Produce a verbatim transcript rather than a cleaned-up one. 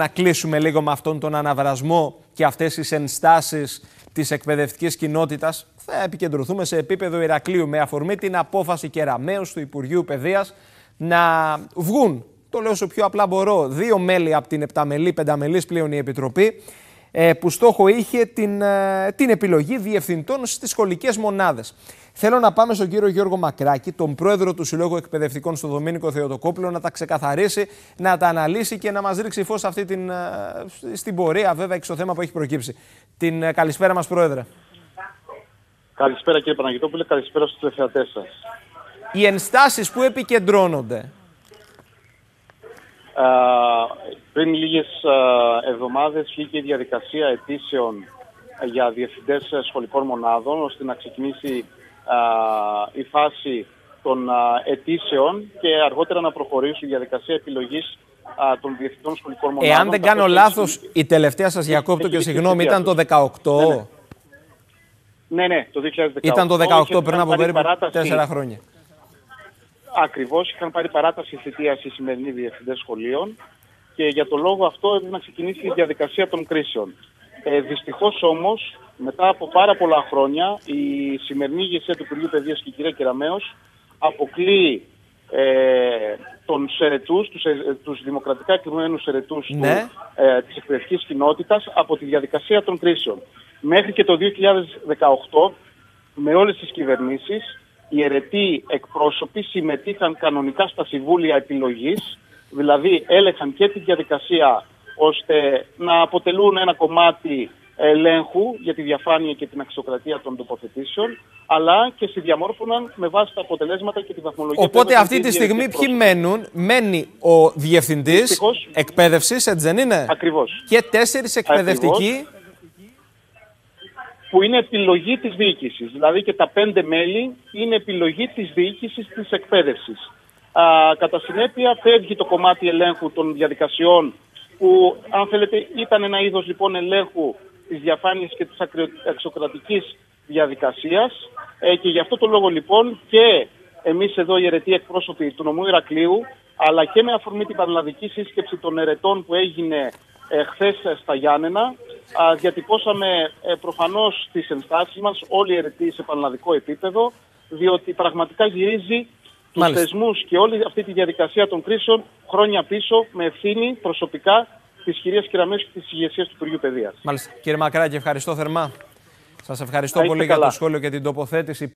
Να κλείσουμε λίγο με αυτόν τον αναβρασμό και αυτές τις ενστάσεις της εκπαιδευτικής κοινότητας. Θα επικεντρωθούμε σε επίπεδο Ηρακλείου με αφορμή την απόφαση Κεραμέως του Υπουργείου Παιδείας να βγουν, το λέω όσο πιο απλά μπορώ, δύο μέλη από την επταμελή, πενταμελής πλέον η Επιτροπή, που στόχο είχε την, την επιλογή διευθυντών στις σχολικές μονάδες. Θέλω να πάμε στον κύριο Γιώργο Μακράκη, τον πρόεδρο του Συλλόγου Εκπαιδευτικών στο Δομήνικο Θεοτοκόπουλο, να τα ξεκαθαρίσει, να τα αναλύσει και να μας ρίξει φως αυτή την, στην πορεία, βέβαια, και στο θέμα που έχει προκύψει. Την καλησπέρα μας, πρόεδρε. Καλησπέρα, κύριε Παναγιτόπουλε, καλησπέρα στους τηλεθεατές σας. Οι ενστάσεις που επικεντρώνονται. Uh, πριν λίγες uh, εβδομάδες βγήκε η διαδικασία αιτήσεων για διευθυντές σχολικών μονάδων, ώστε να ξεκινήσει uh, η φάση των uh, αιτήσεων και αργότερα να προχωρήσει η διαδικασία επιλογής uh, των διευθυντών σχολικών μονάδων. Εάν δεν κάνω λάθος, και... η τελευταία σας διακόπτω και συγγνώμη, ήταν το δύο χιλιάδες δεκαοκτώ. Ναι, ναι, ναι, ναι, το δύο χιλιάδες δεκαοκτώ. Ήταν το δύο χιλιάδες δεκαοκτώ, πριν από περίπου τέσσερα χρόνια. Ακριβώς, είχαν πάρει παράταση θητείας οι σημερινοί διευθυντές σχολείων και για τον λόγο αυτό έπρεπε να ξεκινήσει η διαδικασία των κρίσεων. Ε, δυστυχώς όμως, μετά από πάρα πολλά χρόνια, η σημερινή ηγεσία του Υπουργείου Παιδείας και η κυρία Κεραμέως αποκλείει ε, τον σαιρετούς, τους, ε, τους δημοκρατικά εκλεγμένους σαιρετούς ναι. ε, της εκπαιδευτικής κοινότητας από τη διαδικασία των κρίσεων. Μέχρι και το δύο χιλιάδες δεκαοκτώ, με όλες τις κυβερνήσεις, οι αιρετοί εκπρόσωποι συμμετείχαν κανονικά στα συμβούλια επιλογής, δηλαδή έλεγχαν και τη διαδικασία ώστε να αποτελούν ένα κομμάτι ελέγχου για τη διαφάνεια και την αξιοκρατία των τοποθετήσεων, αλλά και συνδιαμόρφωναν με βάση τα αποτελέσματα και τη βαθμολογία. Οπότε αυτή τη στιγμή ποιοι μένουν? Μένει ο διευθυντής εκπαίδευσης, έτσι δεν είναι? Ακριβώς. Και τέσσερις εκπαιδευτικοί. Που είναι επιλογή της διοίκησης. Δηλαδή και τα πέντε μέλη είναι επιλογή της διοίκησης της εκπαίδευσης. Α, κατά συνέπεια φεύγει το κομμάτι ελέγχου των διαδικασιών που, αν θέλετε, ήταν ένα είδος λοιπόν ελέγχου της διαφάνειας και της αξιοκρατικής διαδικασίας ε, και γι' αυτό το λόγο λοιπόν και εμείς εδώ οι αιρετοί εκπρόσωποι του νομού Ηρακλείου, αλλά και με αφορμή την πανελλαδική σύσκεψη των αιρετών που έγινε ε, χθες στα Γιάννενα, Α, διατυπώσαμε ε, προφανώς τις ενστάσεις μας, όλοι οι αιρετοί σε πανελλαδικό επίπεδο, διότι πραγματικά γυρίζει τους Μάλιστα. θεσμούς και όλη αυτή τη διαδικασία των κρίσεων χρόνια πίσω, με ευθύνη προσωπικά της κυρίας Κεραμέως και της ηγεσίας του Υπουργείου Παιδείας. Μάλιστα. Κύριε Μακράκη, ευχαριστώ θερμά. Σας ευχαριστώ πολύ καλά. για το σχόλιο και την τοποθέτηση.